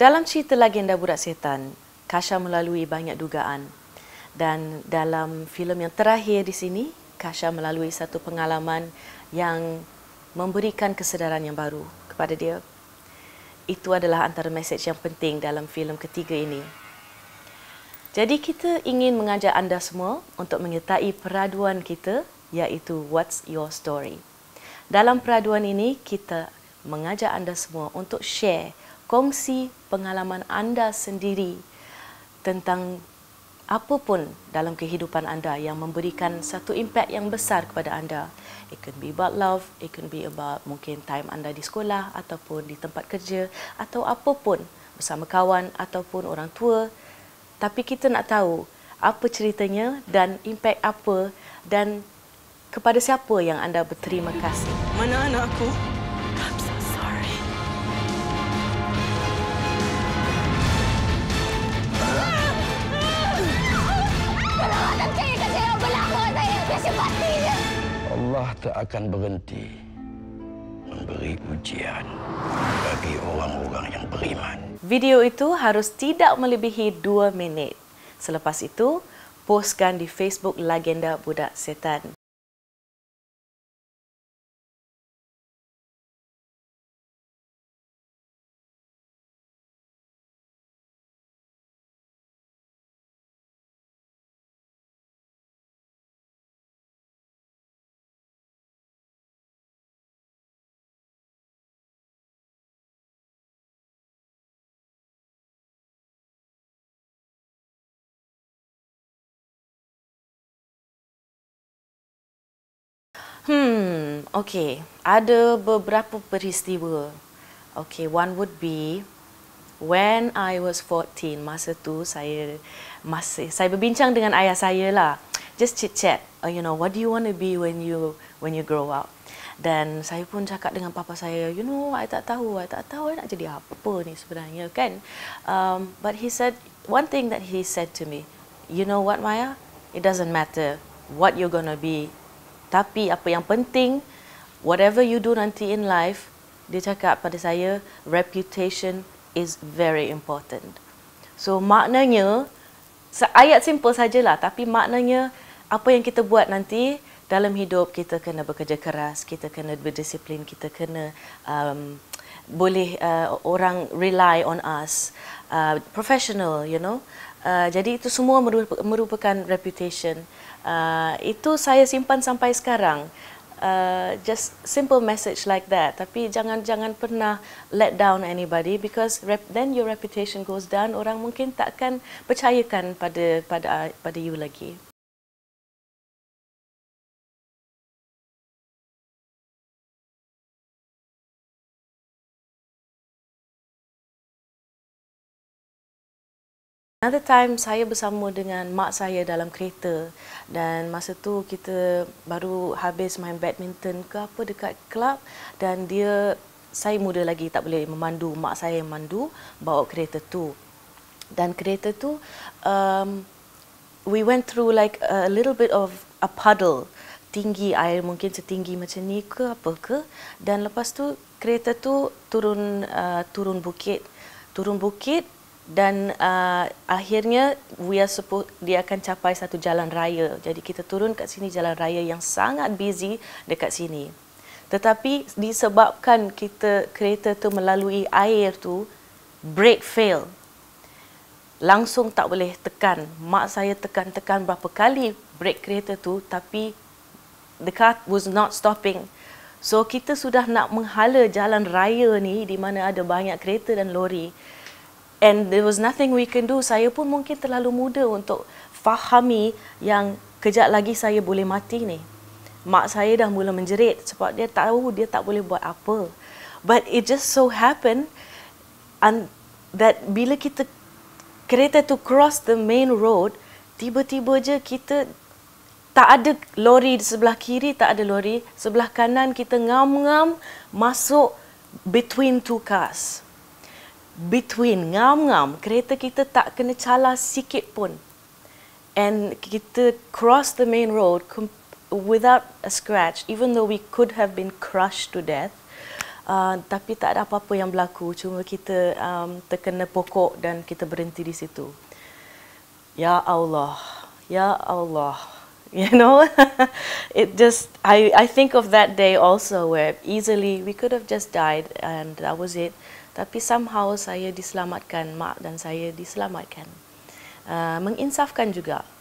Dalam cerita Lagenda Budak Setan, Kasha melalui banyak dugaan. Dan dalam filem yang terakhir di sini, Kasha melalui satu pengalaman yang memberikan kesedaran yang baru kepada dia. Itu adalah antara mesej yang penting dalam filem ketiga ini. Jadi kita ingin mengajak anda semua untuk menyertai peraduan kita, iaitu What's Your Story. Dalam peraduan ini, kita mengajak anda semua untuk share, kongsi pengalaman anda sendiri tentang apapun dalam kehidupan anda yang memberikan satu impak yang besar kepada anda. It can be about love, it can be about mungkin time anda di sekolah ataupun di tempat kerja atau apapun bersama kawan ataupun orang tua. Tapi kita nak tahu apa ceritanya dan impak apa dan kepada siapa yang anda berterima kasih. Mana anak aku? Allah tak akan berhenti memberi ujian bagi orang-orang yang beriman. Video itu harus tidak melebihi 2 minit. Selepas itu, postkan di Facebook Lagenda Budak Setan. Okay, ada beberapa peristiwa. Okay, one would be when I was 14. Masa tu saya masih berbincang dengan ayah saya lah. Just chit chat. You know, what do you want to be when you grow up? Dan saya pun cakap dengan papa saya, you know, I tak tahu nak jadi apa ni sebenarnya kan. But he said one thing that he said to me. You know what, Maya? It doesn't matter what you're gonna be. Tapi apa yang penting, whatever you do nanti in life, dia cakap pada saya, reputation is very important. So maknanya, ayat simple sajalah, tapi maknanya apa yang kita buat nanti dalam hidup, kita kena bekerja keras, kita kena berdisiplin, kita kena boleh orang rely on us, professional, you know. Jadi itu semua merupakan reputation. Itu saya simpan sampai sekarang. Just simple message like that. Tapi jangan pernah let down anybody, because then your reputation goes down. Orang mungkin takkan percayakan pada you lagi. Another time saya bersama dengan mak saya dalam kereta, dan masa tu kita baru habis main badminton ke apa dekat klub, dan saya muda lagi tak boleh memandu, mak saya yang mandu bawa kereta tu. Dan kereta tu we went through like a little bit of a puddle, tinggi air mungkin setinggi macam ni ke apa ke, dan lepas tu kereta tu turun bukit. Dan akhirnya dia akan capai satu jalan raya. Jadi kita turun kat sini jalan raya yang sangat busy dekat sini. Tetapi disebabkan kereta tu melalui air tu, brake fail. Langsung tak boleh tekan. Mak saya tekan berapa kali brake kereta tu, tapi the car was not stopping. So kita sudah nak menghala jalan raya ni di mana ada banyak kereta dan lori. And there was nothing we can do. Saya pun mungkin terlalu muda untuk fahami yang kejap lagi saya boleh mati ni. Mak saya dah mula menjerit sebab dia tahu dia tak boleh buat apa. But it just so happened that bila kereta tu cross the main road, tiba-tiba je kita tak ada lori di sebelah kiri, tak ada lori sebelah kanan, kita ngam-ngam masuk between two cars. Kereta kita tak kena cala sikit pun. And kita cross the main road without a scratch, even though we could have been crushed to death. tapi tak ada apa-apa yang berlaku, cuma kita terkena pokok dan kita berhenti di situ. Ya Allah, ya Allah, you know. It just, I think of that day also where easily we could have just died and that was it. Tapi somehow saya diselamatkan, mak dan saya diselamatkan. Menginsafkan juga.